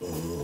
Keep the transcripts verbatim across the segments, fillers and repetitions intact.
Mm-hmm.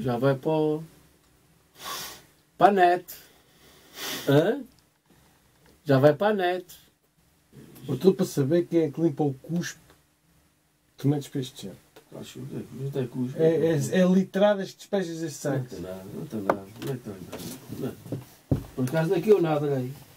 já vai para o... para a net. Hã? Já vai para a net. Ou tudo para saber quem é que limpa o cuspe que metes para este género. Acho que não tem cuspe. É, é, é litradas que despejas este saco. Não tem nada, não tem nada. Não tem nada. Por acaso daqui eu nada aí.